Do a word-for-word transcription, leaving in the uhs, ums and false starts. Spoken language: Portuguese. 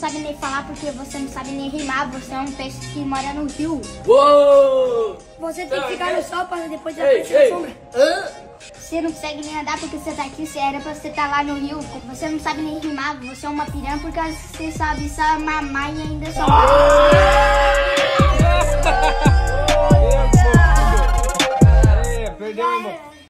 não sabe nem falar porque você não sabe nem rimar. Você é um peixe que mora no rio. Uou! Você tem que ficar no sol para depois aparecer na sombra. Ah. Você não consegue nem andar porque você tá aqui. Você era pra você estar tá lá no rio. Você não sabe nem rimar. Você é uma piranha porque você sabe só mamar e ainda só... Ah.